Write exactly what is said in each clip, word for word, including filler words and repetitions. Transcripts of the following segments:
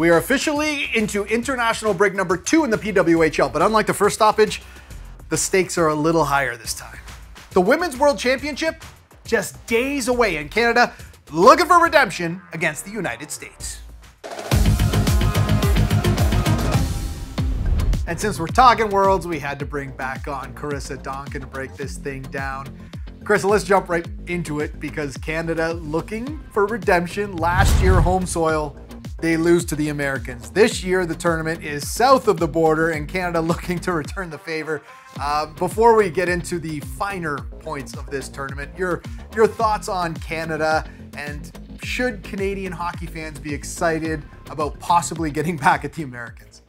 We are officially into international break number two in the P W H L, but unlike the first stoppage, the stakes are a little higher this time. The Women's World Championship, just days away, in Canada looking for redemption against the United States. And since we're talking worlds, we had to bring back on Karissa Donkin to break this thing down. Karissa, let's jump right into it, because Canada looking for redemption. Last year, home soil, they lose to the Americans. This year, the tournament is south of the border and Canada looking to return the favor. Uh, before we get into the finer points of this tournament, your, your thoughts on Canada, and should Canadian hockey fans be excited about possibly getting back at the Americans?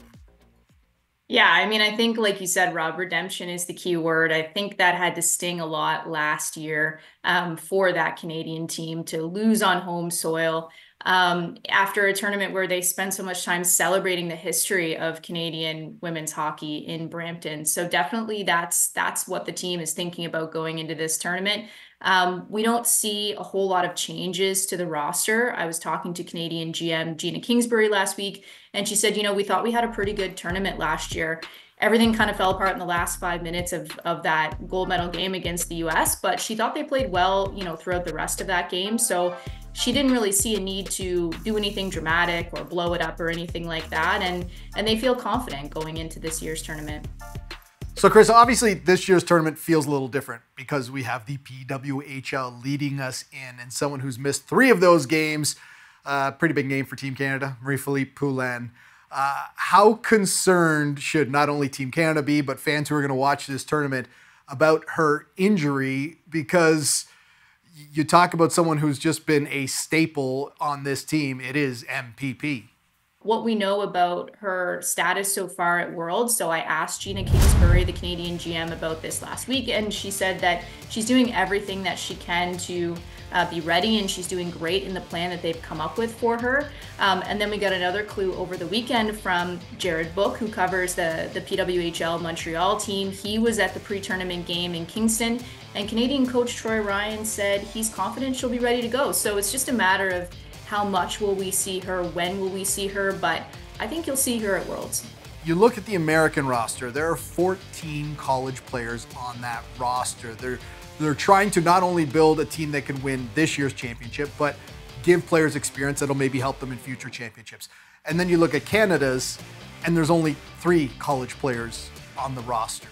Yeah, I mean, I think, like you said, Rob, redemption is the key word. I think that had to sting a lot last year um, for that Canadian team to lose on home soil um, after a tournament where they spent so much time celebrating the history of Canadian women's hockey in Brampton. So definitely that's that's what the team is thinking about going into this tournament. Um, we don't see a whole lot of changes to the roster. I was talking to Canadian G M Gina Kingsbury last week, and she said, you know, we thought we had a pretty good tournament last year. Everything kind of fell apart in the last five minutes of, of that gold medal game against the U S, but she thought they played well, you know, throughout the rest of that game. So she didn't really see a need to do anything dramatic or blow it up or anything like that. And, and they feel confident going into this year's tournament. So, Chris, obviously this year's tournament feels a little different because we have the P W H L leading us in, and someone who's missed three of those games, uh, pretty big name for Team Canada, Marie-Philippe Poulin. Uh, how concerned should not only Team Canada be, but fans who are going to watch this tournament, about her injury? Because you talk about someone who's just been a staple on this team, it is M P P. What we know about her status so far at Worlds. So I asked Gina Kingsbury, the Canadian G M, about this last week, and she said that she's doing everything that she can to uh, be ready, and she's doing great in the plan that they've come up with for her. Um, and then we got another clue over the weekend from Jared Book, who covers the, the P W H L Montreal team. He was at the pre-tournament game in Kingston, and Canadian coach Troy Ryan said he's confident she'll be ready to go. So it's just a matter of how much will we see her, when will we see her, but I think you'll see her at Worlds. You look at the American roster, there are fourteen college players on that roster. They're, they're trying to not only build a team that can win this year's championship, but give players experience that'll maybe help them in future championships. And then you look at Canada's, and there's only three college players on the roster.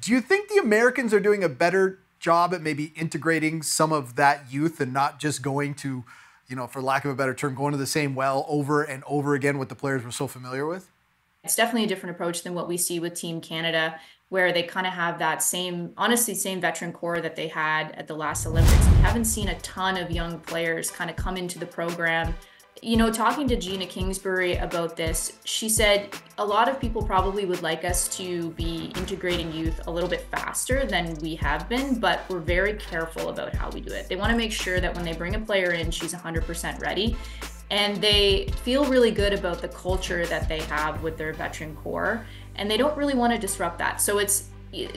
Do you think the Americans are doing a better job at maybe integrating some of that youth and not just going to, you know, for lack of a better term, going to the same well over and over again with the players we're so familiar with? It's definitely a different approach than what we see with Team Canada, where they kind of have that same, honestly, same veteran core that they had at the last Olympics. We haven't seen a ton of young players kind of come into the program. You know, talking to Gina Kingsbury about this, she said a lot of people probably would like us to be integrating youth a little bit faster than we have been, but we're very careful about how we do it. They want to make sure that when they bring a player in, she's one hundred percent ready. And they feel really good about the culture that they have with their veteran core, and they don't really want to disrupt that. So it's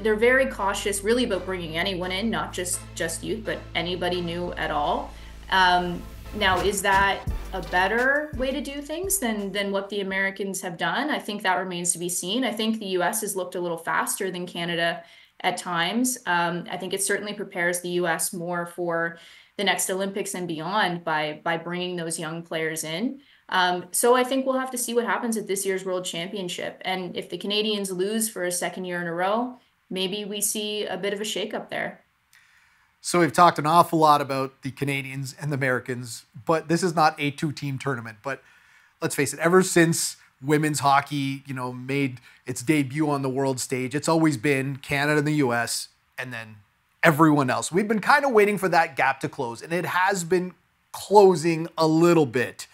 they're very cautious really about bringing anyone in, not just, just youth, but anybody new at all. Um, Now, is that a better way to do things than, than what the Americans have done? I think that remains to be seen. I think the U S has looked a little faster than Canada at times. Um, I think it certainly prepares the U S more for the next Olympics and beyond by, by bringing those young players in. Um, so I think we'll have to see what happens at this year's World Championship. And if the Canadians lose for a second year in a row, maybe we see a bit of a shakeup there. So we've talked an awful lot about the Canadians and the Americans, but this is not a two-team tournament. But let's face it, ever since women's hockey, you know, made its debut on the world stage, it's always been Canada and the U S and then everyone else. We've been kind of waiting for that gap to close, and it has been closing a little bit.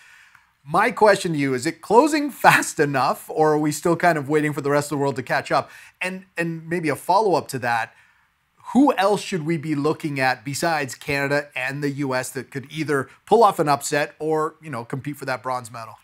My question to you, is it closing fast enough, or are we still kind of waiting for the rest of the world to catch up? And, and maybe a follow-up to that, who else should we be looking at besides Canada and the U S that could either pull off an upset or, you know, compete for that bronze medal?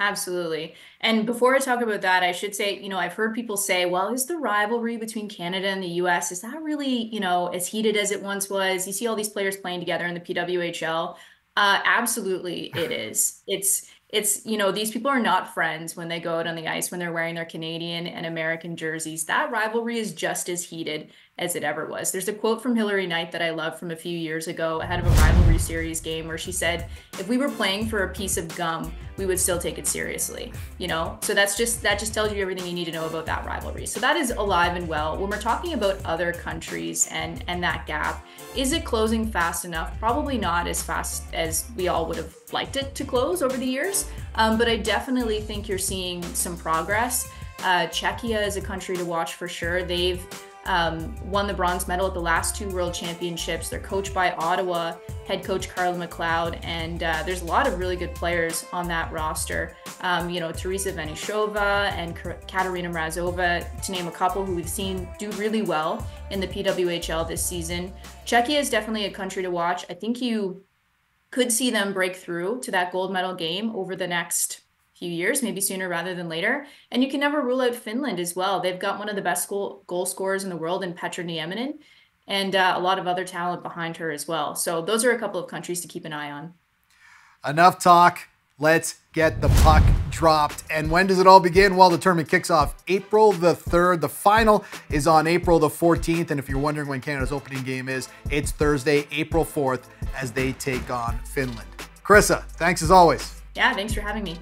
Absolutely. And before I talk about that, I should say, you know, I've heard people say, well, is the rivalry between Canada and the U S, is that really, you know, as heated as it once was? You see all these players playing together in the P W H L. Uh, absolutely, it is. It's it's, you know, these people are not friends when they go out on the ice, when they're wearing their Canadian and American jerseys. That rivalry is just as heated as it ever was. There's a quote from Hilary Knight that I love from a few years ago ahead of a rivalry series game where she said, if we were playing for a piece of gum, we would still take it seriously, you know? So that's just, that just tells you everything you need to know about that rivalry. So that is alive and well. When we're talking about other countries and, and that gap, is it closing fast enough? Probably not as fast as we all would have liked it to close over the years. Um, but I definitely think you're seeing some progress. Uh, Czechia is a country to watch for sure. They've um, won the bronze medal at the last two world championships. They're coached by Ottawa head coach Carla McLeod, and uh, there's a lot of really good players on that roster. Um, you know, Teresa Venishova and Katerina Mrazova, to name a couple who we've seen do really well in the P W H L this season. Czechia is definitely a country to watch. I think you could see them break through to that gold medal game over the next few years, maybe sooner rather than later. And you can never rule out Finland as well. They've got one of the best goal, goal scorers in the world in Petra Nieminen, and uh, a lot of other talent behind her as well. So those are a couple of countries to keep an eye on. Enough talk. Let's get the puck dropped. And when does it all begin? Well, the tournament kicks off April the third. The final is on April the fourteenth. And if you're wondering when Canada's opening game is, it's Thursday, April fourth, as they take on Finland. Karissa, thanks as always. Yeah, thanks for having me.